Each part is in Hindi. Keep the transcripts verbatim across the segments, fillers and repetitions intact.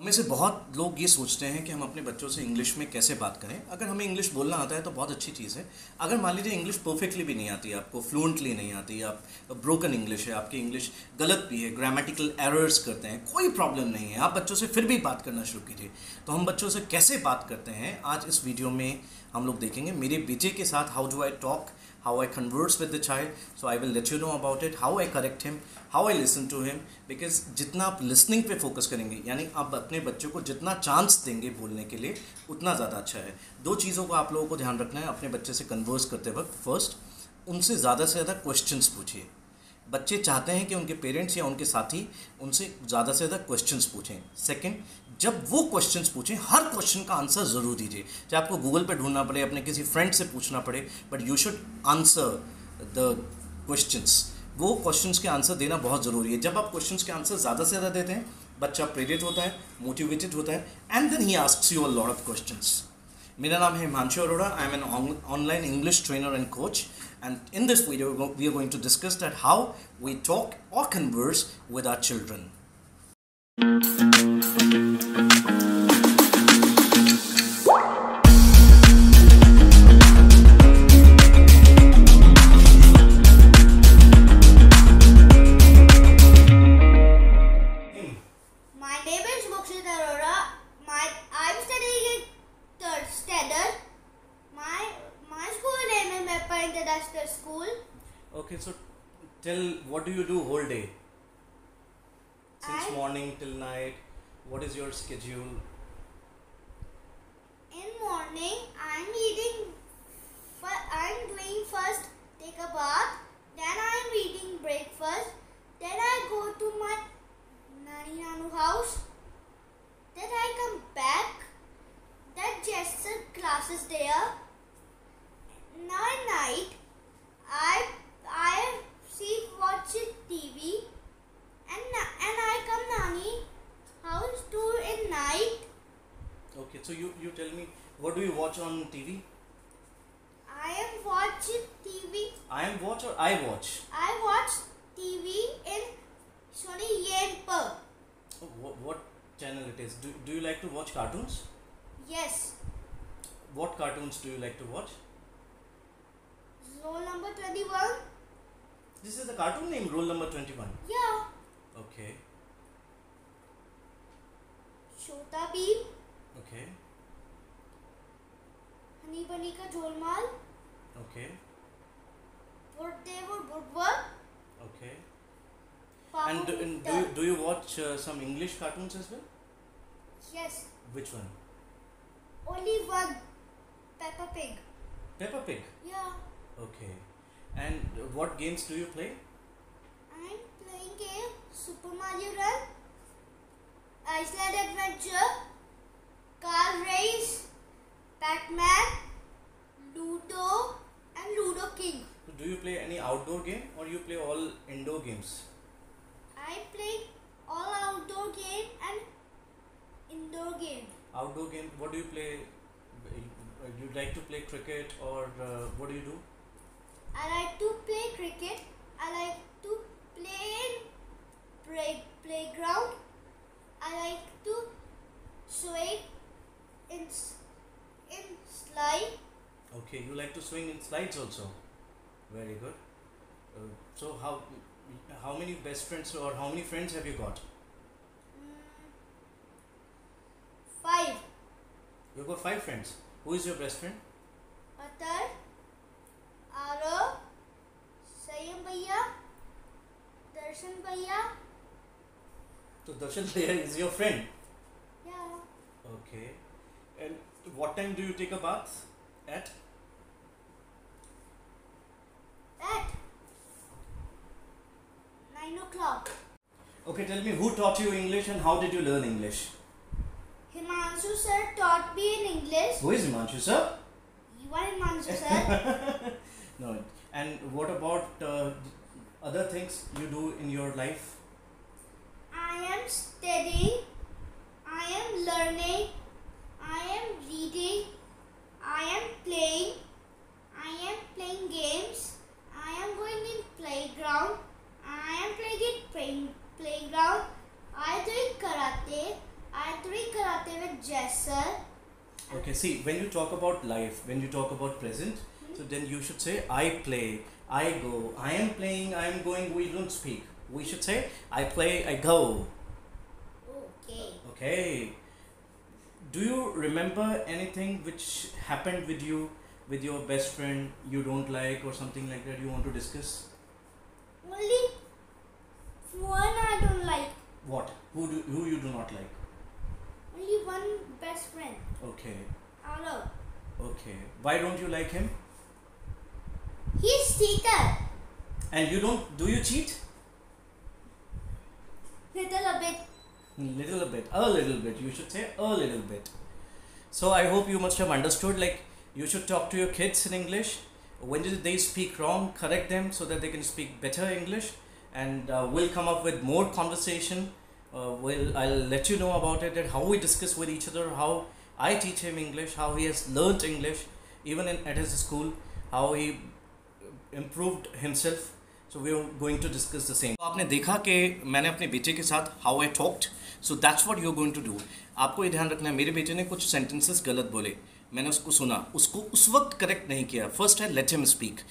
हमें से बहुत लोग ये सोचते हैं कि हम अपने बच्चों से इंग्लिश में कैसे बात करें। अगर हमें इंग्लिश बोलना आता है तो बहुत अच्छी चीज़ है। अगर मान लीजिए इंग्लिश परफेक्टली भी नहीं आती, आपको फ्लुएंटली नहीं आती, आप ब्रोकन इंग्लिश है, आपकी इंग्लिश गलत भी है, ग्रामेटिकल एरर्स करते हैं, कोई प्रॉब्लम नहीं है, आप बच्चों से फिर भी बात करना शुरू कीजिए। तो हम बच्चों से कैसे बात करते हैं आज इस वीडियो में हम लोग देखेंगे। मेरे बेटे के साथ how do I talk, how I converse with the child, so I will let you know about it, how I correct him, how I listen to him, because जितना आप listening पे focus करेंगे, यानी आप अपने बच्चों को जितना चांस देंगे बोलने के लिए, उतना ज़्यादा अच्छा है। दो चीज़ों को आप लोगों को ध्यान रखना है अपने बच्चे से कन्वर्स करते वक्त। फर्स्ट, उनसे ज़्यादा से ज़्यादा क्वेश्चंस पूछिए। बच्चे चाहते हैं कि उनके पेरेंट्स या उनके साथी उनसे ज़्यादा से ज़्यादा क्वेश्चंस पूछें। सेकंड, जब वो क्वेश्चंस पूछें, हर क्वेश्चन का आंसर ज़रूर दीजिए, चाहे आपको गूगल पे ढूंढना पड़े, अपने किसी फ्रेंड से पूछना पड़े, but you should answer the questions. वो क्वेश्चंस के आंसर देना बहुत ज़रूरी है। जब आप क्वेश्चंस के आंसर ज़्यादा से ज़्यादा देते हैं, बच्चा प्रेरित होता है, मोटिवेटेड होता है, and then he asks you a lot of questions. मेरा नाम है Himanshu Arora. I am an online English trainer and coach, and in this video we are going to discuss that how we talk or converse with our children. My name is Mokshit Arora. My I'm studying in third standard. My My school name is MEPA Industrial School. Okay, so tell, what do you do whole day? Since I, morning till night, what is your schedule? In morning, I'm eating, I'm doing first, take a bath, then I'm eating breakfast, then I go to my Nani Nanu house, then I come back, then gesture class is there. Now at night, I I see watch T V and and I come nani house to at night. Okay, so you you tell me, what do you watch on T V? I am watch T V. I am watch or I watch? I watch T V in Sony Yenpur. Oh, what, what channel it is? Do do you like to watch cartoons? Yes. What cartoons do you like to watch? Roll number twenty-one. This is the cartoon name, roll number twenty-one. Yeah. Okay. Chota Bheem. Okay. Honey Bunny Ka Jholmal. Okay. Buddha or Budwa. Okay. Papa and do, and do, you, do you watch uh, some English cartoons as well? Yes. Which one? Only one. Peppa Pig. Peppa Pig? Yeah. Okay. And what games do you play? I'm playing game Super Mario Run, Ice Land Adventure, Car Race, Pac-Man, Ludo and Ludo King. Do you play any outdoor game or you play all indoor games? I play all outdoor game and indoor game. Outdoor game, what do you play? You like to play cricket or uh, what do you do? I like to play cricket. I like to play in play, playground. I like to swing in in slide. Okay, you like to swing in slides also. Very good. Uh, so how how many best friends or how many friends have you got? Mm, five. You've got five friends. Who is your best friend? Atar. Aro, Sayam Bhaiya, Darshan Bhaiya. So Darshan Bhaiya is your friend? Yeah. Okay. And what time do you take a bath? At? At nine o'clock. Okay, tell me, who taught you English and how did you learn English? Himanshu sir taught me in English. Who is Himanshu sir? You are Himanshu sir. No, and what about uh, other things you do in your life? I am studying, I am learning, I am reading, I am playing, I am playing games, I am going in playground, I am playing in play, playground, I am doing karate, I three karate with Jessel. Okay, see, when you talk about life, when you talk about present, hmm? so then you should say, I play, I go, I am playing, I am going. We don't speak. We should say, I play, I go. Okay. Okay. Do you remember anything which happened with you, with your best friend, you don't like or something like that you want to discuss? Only one I don't like. What? Who do, who you do not like? Only one best friend. Okay. Arora. Okay. Why don't you like him? He's cheater. And you don't, do you cheat? Little a bit. Little a bit. A little bit. You should say a little bit. So I hope you must have understood, like you should talk to your kids in English. When they speak wrong, correct them so that they can speak better English. And uh, we'll come up with more conversation. Uh, we'll, I'll let you know about it, and how we discuss with each other, how I teach him English, how he has learnt English, even in, at his school, how he improved himself. So we are going to discuss the same. आपने देखा कि मैंने अपने बेटे के साथ how I talked, so that's what you're going to do. आपको ये ध्यान रखना है, मेरे बेटे ने कुछ sentences गलत बोले, मैंने उसको सुना, उसको उस वक्त correct नहीं किया. First है let him speak.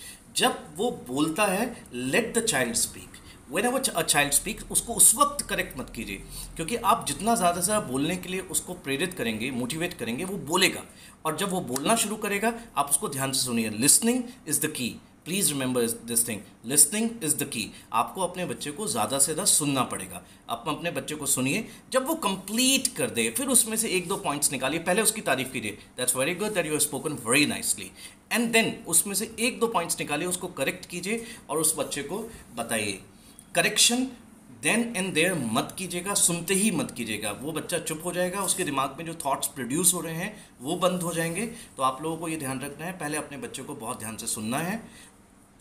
जब वो बोलता है let the child speak. Whenever a child speaks, उसको उस वक्त करेक्ट मत कीजिए, क्योंकि आप जितना ज़्यादा से बोलने के लिए उसको प्रेरित करेंगे, मोटिवेट करेंगे, वो बोलेगा. और जब वो बोलना शुरू करेगा, आप उसको ध्यान से सुनिए. Listening is the key. Please remember this thing, listening is the key. आपको अपने बच्चे को ज़्यादा से ज़्यादा सुनना पड़ेगा. आप अपने बच्चे को सुनिए, जब वो कंप्लीट कर दे फिर उसमें से एक दो पॉइंट्स निकालिए, पहले उसकी तारीफ़ कीजिए. That's very good, that you have spoken very nicely. And then उसमें से एक दो पॉइंट्स निकालिए, उसको करेक्ट कीजिए और उस बच्चे को बताइए. करेक्शन देन एंड देयर मत कीजिएगा, सुनते ही मत कीजिएगा. वो बच्चा चुप हो जाएगा, उसके दिमाग में जो थॉट्स प्रोड्यूस हो रहे हैं वो बंद हो जाएंगे. तो आप लोगों को ये ध्यान रखना है, पहले अपने बच्चे को बहुत ध्यान से सुनना है.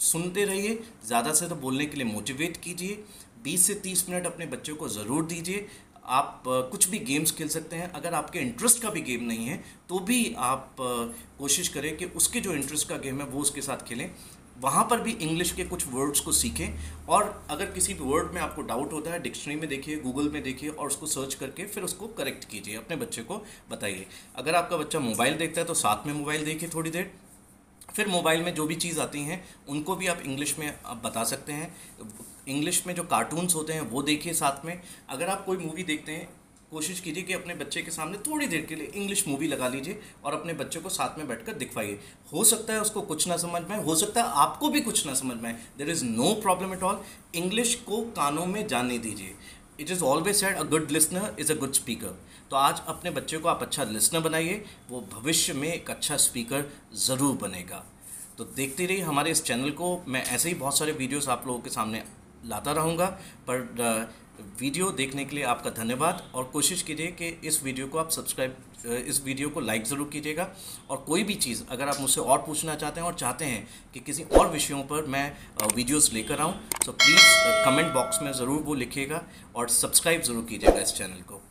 सुनते रहिए, ज़्यादा से ज़्यादा बोलने के लिए मोटिवेट कीजिए. बीस से तीस मिनट अपने बच्चे को ज़रूर दीजिए. आप कुछ भी गेम्स खेल सकते हैं. अगर आपके इंटरेस्ट का भी गेम नहीं है तो भी आप कोशिश करें कि उसके जो इंटरेस्ट का गेम है वो उसके साथ खेलें. वहाँ पर भी इंग्लिश के कुछ वर्ड्स को सीखें. और अगर किसी भी वर्ड में आपको डाउट होता है, डिक्शनरी में देखिए, गूगल में देखिए और उसको सर्च करके फिर उसको करेक्ट कीजिए. अपने बच्चे को बताइए. अगर आपका बच्चा मोबाइल देखता है तो साथ में मोबाइल देखिए थोड़ी देर. फिर मोबाइल में जो भी चीज़ आती हैं उनको भी आप इंग्लिश में आप बता सकते हैं. इंग्लिश में जो कार्टून्स होते हैं वो देखिए साथ में. अगर आप कोई मूवी देखते हैं, कोशिश कीजिए कि अपने बच्चे के सामने थोड़ी देर के लिए इंग्लिश मूवी लगा लीजिए और अपने बच्चे को साथ में बैठकर दिखवाइए. हो सकता है उसको कुछ ना समझ में आए, हो सकता है आपको भी कुछ ना समझ में आए. There is no problem at all. English को कानों में जाने दीजिए. It is always said a good listener is a good speaker. तो आज अपने बच्चे को आप अच्छा लिसनर बनाइए, वो भविष्य में एक अच्छा स्पीकर ज़रूर बनेगा. तो देखते रहिए हमारे इस चैनल को. मैं ऐसे ही बहुत सारे वीडियोज़ आप लोगों के सामने लाता रहूँगा. पर वीडियो देखने के लिए आपका धन्यवाद. और कोशिश कीजिए कि इस वीडियो को आप सब्सक्राइब, इस वीडियो को लाइक ज़रूर कीजिएगा. और कोई भी चीज़ अगर आप मुझसे और पूछना चाहते हैं और चाहते हैं कि किसी और विषयों पर मैं वीडियोस लेकर आऊँ, तो प्लीज़ कमेंट बॉक्स में ज़रूर वो लिखिएगा और सब्सक्राइब ज़रूर कीजिएगा इस चैनल को.